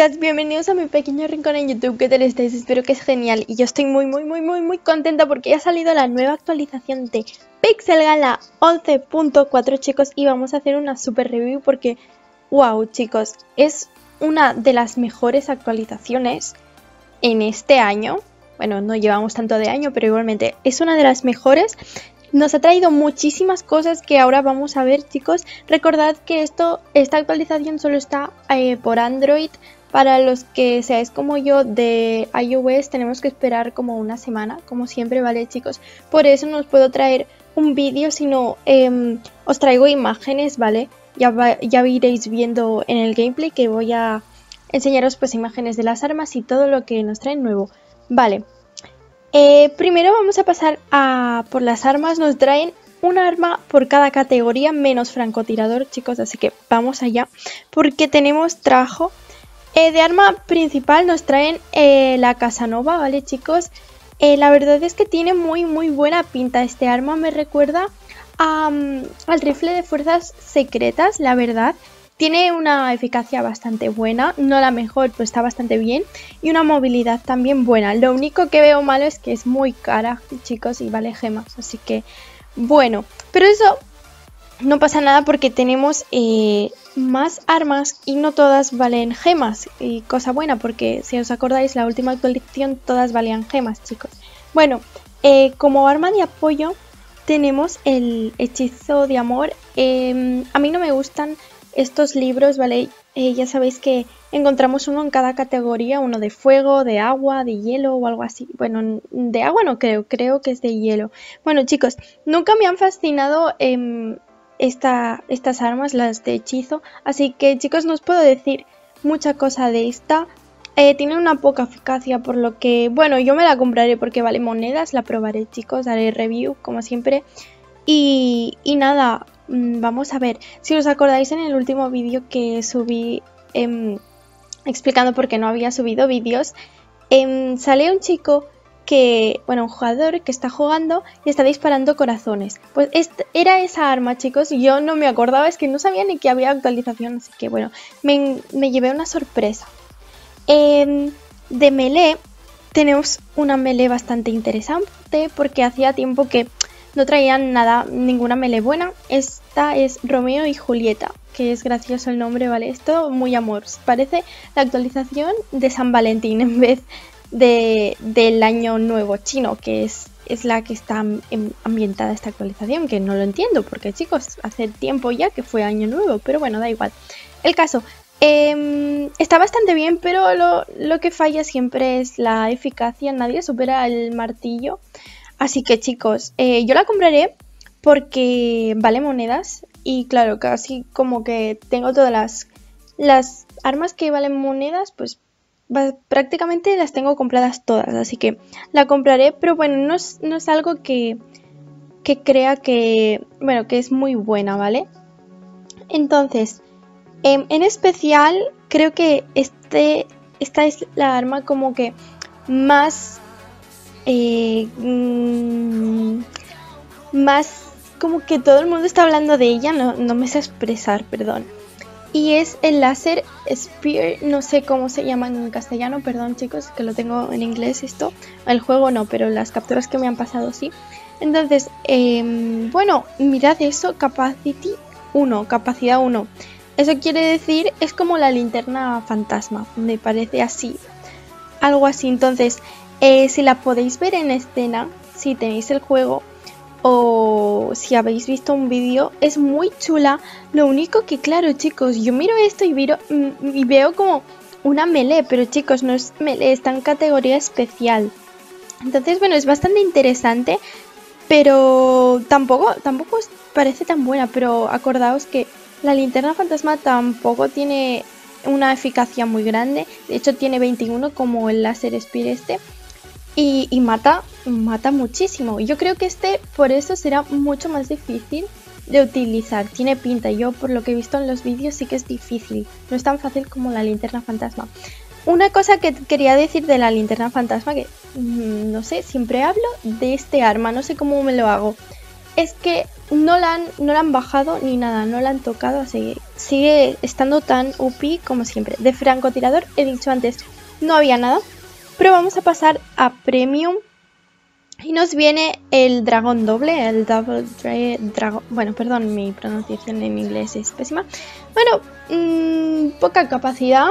chicas, bienvenidos a mi pequeño rincón en YouTube. ¿Qué tal estáis? Espero que es genial. Y yo estoy muy contenta porque ya ha salido la nueva actualización de Pixel Gun 11.4, chicos. Y vamos a hacer una super review porque, wow, chicos, es una de las mejores actualizaciones en este año. Bueno, no llevamos tanto de año, pero igualmente es una de las mejores. Nos ha traído muchísimas cosas que ahora vamos a ver, chicos. Recordad que esta actualización solo está por Android. Para los que seáis como yo de iOS, tenemos que esperar como una semana, como siempre, ¿vale, chicos? Por eso no os puedo traer un vídeo, sino os traigo imágenes, ¿vale? Ya iréis viendo en el gameplay que voy a enseñaros pues imágenes de las armas y todo lo que nos trae nuevo. Vale. Primero vamos a pasar por las armas. Nos traen una arma por cada categoría menos francotirador, chicos, así que vamos allá porque tenemos trabajo. De arma principal nos traen la Casanova, ¿vale, chicos? La verdad es que tiene muy buena pinta. Este arma me recuerda al rifle de fuerzas secretas, la verdad. Tiene una eficacia bastante buena, no la mejor, pero está bastante bien. Y una movilidad también buena. Lo único que veo malo es que es muy cara, chicos, y vale gemas. Así que, bueno. Pero eso no pasa nada porque tenemos más armas y no todas valen gemas. Y cosa buena, porque si os acordáis, la última actualización todas valían gemas, chicos. Bueno, como arma de apoyo tenemos el Hechizo de Amor. A mí no me gustan estos libros, ¿vale? Ya sabéis que encontramos uno en cada categoría, uno de fuego, de agua, de hielo o algo así. Bueno, de agua no creo que es de hielo. Bueno, chicos, nunca me han fascinado estas armas, las de hechizo. Así que, chicos, no os puedo decir mucha cosa de esta. Tiene una poca eficacia, por lo que, bueno, yo me la compraré porque vale monedas. La probaré, chicos, haré review, como siempre. Y nada, vamos a ver, si os acordáis en el último vídeo que subí explicando por qué no había subido vídeos, sale un chico que, bueno, un jugador que está jugando y está disparando corazones. Pues era esa arma, chicos, yo no me acordaba, es que no sabía ni que había actualización, así que bueno, me llevé una sorpresa. De melee, tenemos una melee bastante interesante porque hacía tiempo que no traían nada, ninguna melee buena. Esta es Romeo y Julieta, que es gracioso el nombre, ¿vale? Esto muy amor. Parece la actualización de San Valentín en vez del año nuevo chino, que es la que está ambientada esta actualización, que no lo entiendo, porque chicos, hace tiempo ya que fue año nuevo, pero bueno, da igual. El caso, está bastante bien, pero lo que falla siempre es la eficacia, nadie supera el martillo. Así que, chicos, yo la compraré porque vale monedas y claro, casi como que tengo todas las armas que valen monedas, pues prácticamente las tengo compradas todas, así que la compraré, pero bueno, no es algo que crea que, bueno, que es muy buena, ¿vale? Entonces, en especial, creo que esta es la arma como que más... más como que todo el mundo está hablando de ella, no me sé expresar, perdón. Y es el láser spear, no sé cómo se llama en castellano, perdón, chicos, que lo tengo en inglés esto. El juego no, pero las capturas que me han pasado sí. Entonces, bueno, mirad eso, Capacity 1, capacidad 1. Eso quiere decir, es como la linterna fantasma, me parece así. Algo así, entonces... si la podéis ver en escena, si tenéis el juego o si habéis visto un vídeo, es muy chula. Lo único que, claro, chicos, yo miro esto y veo como una melee, pero chicos, no es melee, está en categoría especial. Entonces, bueno, es bastante interesante, pero tampoco os parece tan buena. Pero acordaos que la linterna fantasma tampoco tiene una eficacia muy grande, de hecho tiene 21 como el láser spear este. Y mata muchísimo. Yo creo que este por eso será mucho más difícil de utilizar. Tiene pinta, yo por lo que he visto en los vídeos sí que es difícil. No es tan fácil como la linterna fantasma. Una cosa que quería decir de la linterna fantasma, que no sé, siempre hablo de este arma, no sé cómo me lo hago. Es que No la han bajado ni nada, no la han tocado, así que sigue estando tan OP como siempre. De francotirador, he dicho antes, no había nada. Pero vamos a pasar a Premium. Y nos viene el Dragon Doble, el Double Dragon... Bueno, perdón, mi pronunciación en inglés es pésima. Bueno, poca capacidad,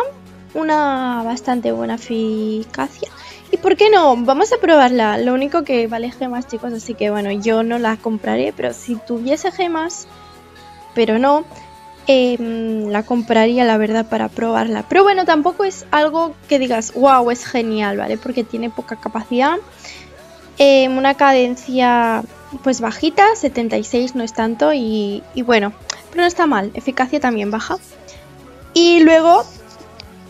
una bastante buena eficacia. ¿Y por qué no? Vamos a probarla. Lo único que vale gemas, chicos, así que bueno, yo no la compraré. Pero si tuviese gemas, pero no, la compraría, la verdad, para probarla. Pero bueno, tampoco es algo que digas, wow, es genial, ¿vale? Porque tiene poca capacidad. Una cadencia pues bajita, 76 no es tanto y bueno, pero no está mal, eficacia también baja. Y luego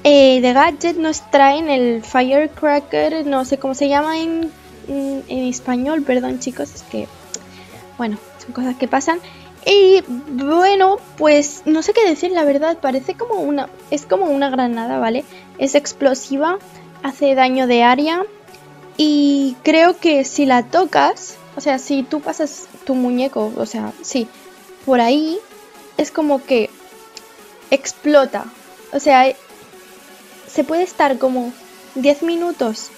de gadget nos traen el Firecracker, no sé cómo se llama en español, perdón chicos, es que bueno, son cosas que pasan. Y bueno, pues no sé qué decir, la verdad, parece como una, es como una granada, ¿vale? Es explosiva, hace daño de área. Y creo que si la tocas, o sea, si tú pasas tu muñeco, o sea, sí, por ahí, es como que explota. O sea, se puede estar como 10 minutos,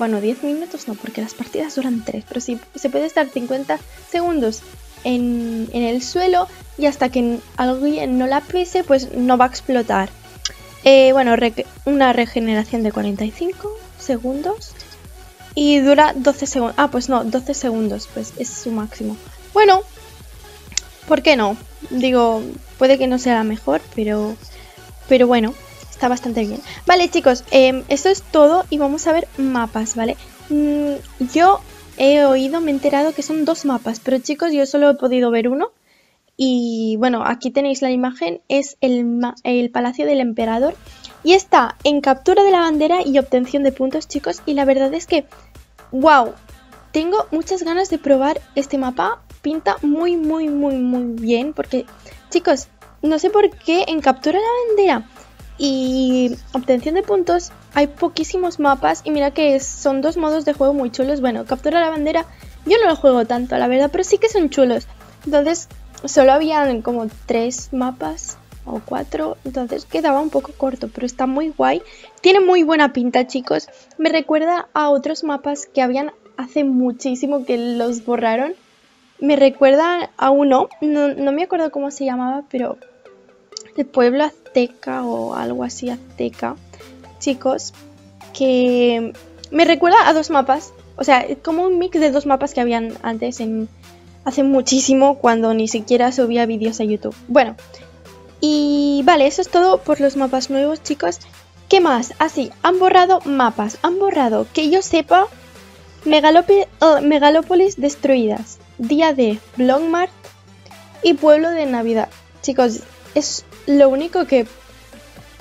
bueno, 10 minutos no, porque las partidas duran 3, pero sí, se puede estar 50 segundos en el suelo y hasta que alguien no la pise, pues no va a explotar. Bueno, una regeneración de 45 segundos. Y dura 12 segundos. Ah, pues no, 12 segundos. Pues es su máximo. Bueno, ¿por qué no? Digo, puede que no sea la mejor, pero bueno, está bastante bien. Vale, chicos, esto es todo. Y vamos a ver mapas, ¿vale? Yo he oído, me he enterado que son 2 mapas. Pero chicos, yo solo he podido ver uno. Y bueno, aquí tenéis la imagen. Es el Palacio del Emperador. Y está en captura de la bandera y obtención de puntos, chicos. Y la verdad es que, wow, tengo muchas ganas de probar este mapa. Pinta muy, muy, muy, muy bien. Porque, chicos, no sé por qué en captura de la bandera y obtención de puntos hay poquísimos mapas. Y mira que son 2 modos de juego muy chulos. Bueno, captura de la bandera yo no lo juego tanto, la verdad, pero sí que son chulos. Entonces, solo habían como 3 mapas. O 4, entonces quedaba un poco corto, pero está muy guay, tiene muy buena pinta, chicos. Me recuerda a otros mapas que habían hace muchísimo que los borraron. Me recuerda a uno, no me acuerdo cómo se llamaba, pero el Pueblo Azteca o algo así, Azteca, chicos, que me recuerda a 2 mapas, o sea, como un mix de 2 mapas que habían antes hace muchísimo, cuando ni siquiera subía vídeos a YouTube. Bueno, y vale, eso es todo por los mapas nuevos, chicos. ¿Qué más? Así, han borrado mapas. Han borrado, que yo sepa, Megalópolis destruidas, Día de Blomar y Pueblo de Navidad. Chicos, es lo único que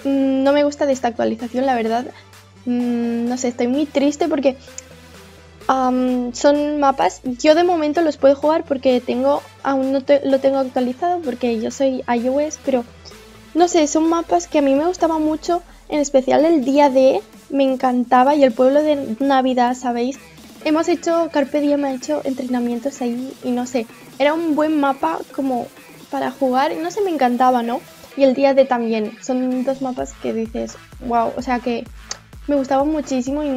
no me gusta de esta actualización, la verdad. No sé, estoy muy triste porque son mapas, yo de momento los puedo jugar porque aún no lo tengo actualizado porque yo soy iOS, pero no sé, son mapas que a mí me gustaba mucho, en especial el Día de, me encantaba, y el Pueblo de Navidad, ¿sabéis? Carpe Diem ha hecho entrenamientos ahí y no sé, era un buen mapa como para jugar, no sé, me encantaba, ¿no? Y el Día de también, son 2 mapas que dices, wow, o sea que me gustaban muchísimo y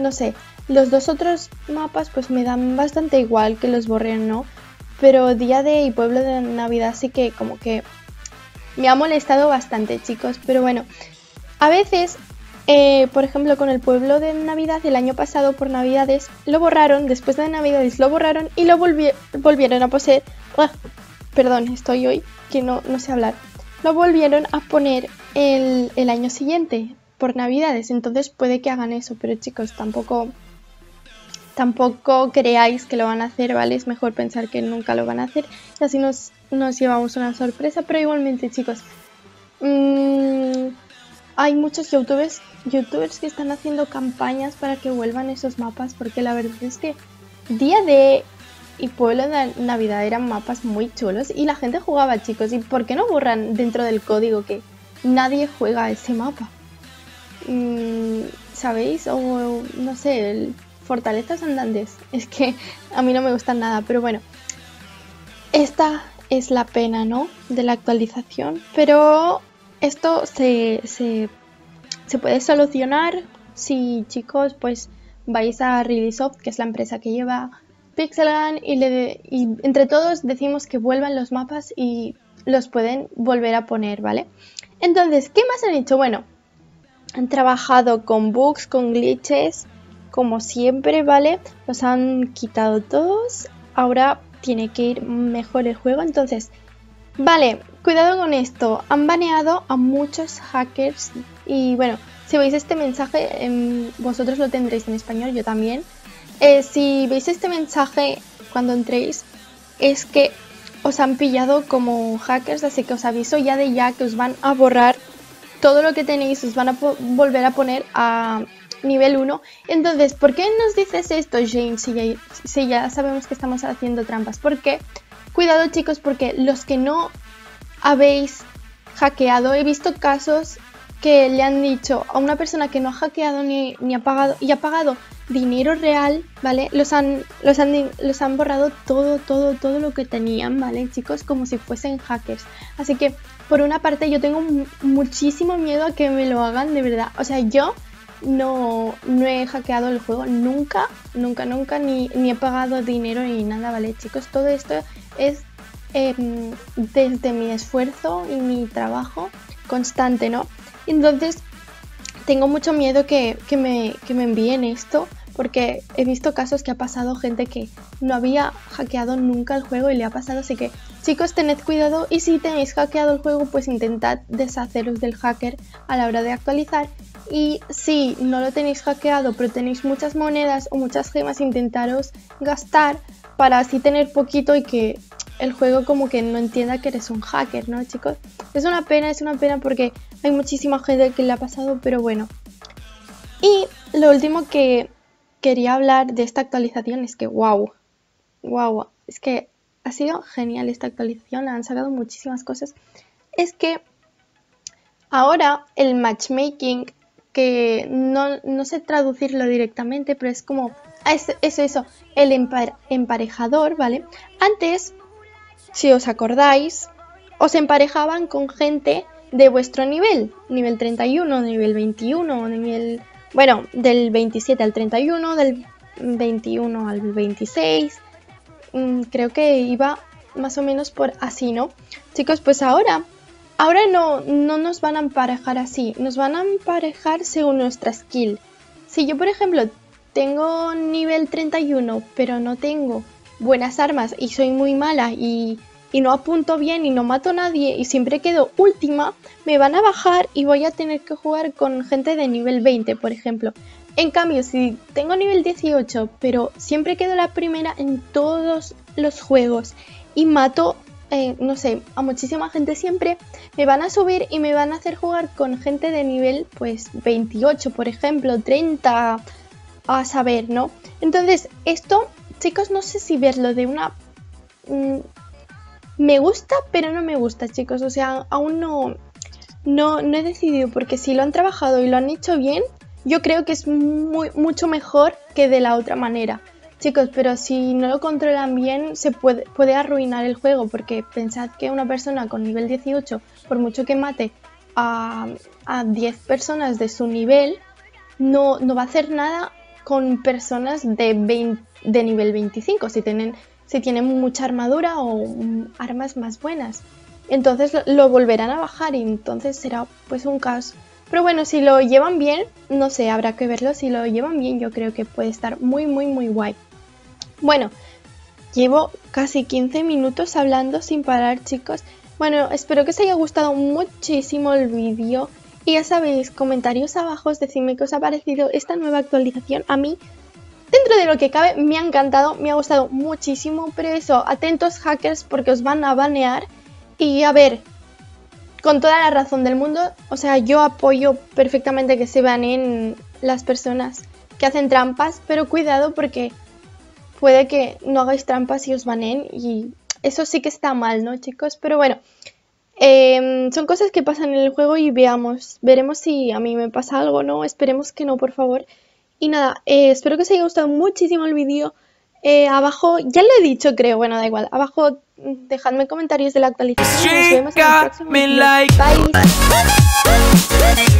no sé. Los 2 otros mapas pues me dan bastante igual que los borren, ¿no? Pero Día de y Pueblo de Navidad sí que como que me ha molestado bastante, chicos. Pero bueno, a veces, por ejemplo con el Pueblo de Navidad el año pasado por Navidades lo borraron, después de Navidades lo borraron y lo volvieron a poner... perdón, estoy hoy que no sé hablar. Lo volvieron a poner el año siguiente por Navidades, entonces puede que hagan eso, pero chicos, tampoco creáis que lo van a hacer, ¿vale? Es mejor pensar que nunca lo van a hacer. Y así nos llevamos una sorpresa. Pero igualmente, chicos, hay muchos youtubers que están haciendo campañas para que vuelvan esos mapas. Porque la verdad es que Día de y Pueblo de Navidad eran mapas muy chulos. Y la gente jugaba, chicos. ¿Y por qué no borran dentro del código que nadie juega ese mapa? ¿Sabéis? O no sé, el Fortalezas andantes. Es que a mí no me gustan nada, pero bueno. Esta es la pena, ¿no?, de la actualización, pero esto se puede solucionar si, chicos, pues vais a Reelisoft, que es la empresa que lleva Pixel Gun, y entre todos decimos que vuelvan los mapas y los pueden volver a poner, ¿vale? Entonces, ¿qué más han hecho? Bueno, han trabajado con bugs, con glitches, como siempre, ¿vale? Los han quitado todos, ahora tiene que ir mejor el juego, entonces, vale, cuidado con esto, han baneado a muchos hackers y bueno, si veis este mensaje, vosotros lo tendréis en español, yo también. Si veis este mensaje cuando entréis, es que os han pillado como hackers, así que os aviso ya de ya que os van a borrar todo lo que tenéis, os van a volver a poner a nivel 1. Entonces, ¿por qué nos dices esto, James, si ya sabemos que estamos haciendo trampas? Porque, cuidado, chicos, porque los que no habéis hackeado, he visto casos que le han dicho a una persona que no ha hackeado ni ha pagado, y ha pagado dinero real, ¿vale? Los han borrado todo lo que tenían, ¿vale, chicos? Como si fuesen hackers. Así que, por una parte, yo tengo muchísimo miedo a que me lo hagan, de verdad. O sea, yo no he hackeado el juego nunca, nunca, ni he pagado dinero ni nada, ¿vale, chicos? Todo esto es desde mi esfuerzo y mi trabajo constante, ¿no? Entonces, tengo mucho miedo que me envíen esto, porque he visto casos que ha pasado gente que no había hackeado nunca el juego y le ha pasado. Así que, chicos, tened cuidado y si tenéis hackeado el juego, pues intentad deshaceros del hacker a la hora de actualizar. Y si no lo tenéis hackeado, pero tenéis muchas monedas o muchas gemas, intentaros gastar para así tener poquito y que el juego como que no entienda que eres un hacker, ¿no, chicos? Es una pena porque hay muchísima gente que le ha pasado, pero bueno. Y lo último que quería hablar de esta actualización es que wow, es que ha sido genial esta actualización, han sacado muchísimas cosas. Es que ahora el matchmaking, que no sé traducirlo directamente, pero es como eso, el emparejador, ¿vale? Antes, si os acordáis, os emparejaban con gente de vuestro nivel, nivel 31, nivel 21, nivel, bueno, del 27 al 31, del 21 al 26, creo que iba más o menos por así, ¿no? Chicos, pues ahora no nos van a emparejar así, nos van a emparejar según nuestra skill. Si yo, por ejemplo, tengo nivel 31, pero no tengo buenas armas y soy muy mala y no apunto bien y no mato a nadie y siempre quedo última, me van a bajar y voy a tener que jugar con gente de nivel 20, por ejemplo. En cambio, si tengo nivel 18, pero siempre quedo la primera en todos los juegos y mato, no sé, a muchísima gente siempre, me van a subir y me van a hacer jugar con gente de nivel, pues, 28, por ejemplo, 30, a saber, ¿no? Entonces, esto, chicos, no sé si verlo de una... me gusta, pero no me gusta, chicos. O sea, aún no he decidido, porque si lo han trabajado y lo han hecho bien, yo creo que es mucho mejor que de la otra manera. Chicos, pero si no lo controlan bien, se puede arruinar el juego, porque pensad que una persona con nivel 18, por mucho que mate a 10 personas de su nivel, no va a hacer nada con personas de nivel 25, si tienen mucha armadura o armas más buenas. Entonces lo volverán a bajar y entonces será pues un caos. Pero bueno, si lo llevan bien, no sé, habrá que verlo. Si lo llevan bien, yo creo que puede estar muy guay. Bueno, llevo casi 15 minutos hablando sin parar, chicos. Bueno, espero que os haya gustado muchísimo el vídeo. Y ya sabéis, comentarios abajo, decidme qué os ha parecido esta nueva actualización. A mí, dentro de lo que cabe, me ha encantado, me ha gustado muchísimo. Pero eso, atentos hackers, porque os van a banear. Y a ver, con toda la razón del mundo, o sea, yo apoyo perfectamente que se baneen las personas que hacen trampas. Pero cuidado, porque puede que no hagáis trampas y os baneen. Y eso sí que está mal, ¿no, chicos? Pero bueno... son cosas que pasan en el juego y veremos si a mí me pasa algo, ¿no? Esperemos que no, por favor. Y nada, espero que os haya gustado muchísimo el vídeo. Abajo, ya lo he dicho creo, bueno, da igual. Abajo, dejadme comentarios de la actualización. Nos vemos en el próximo video. Bye.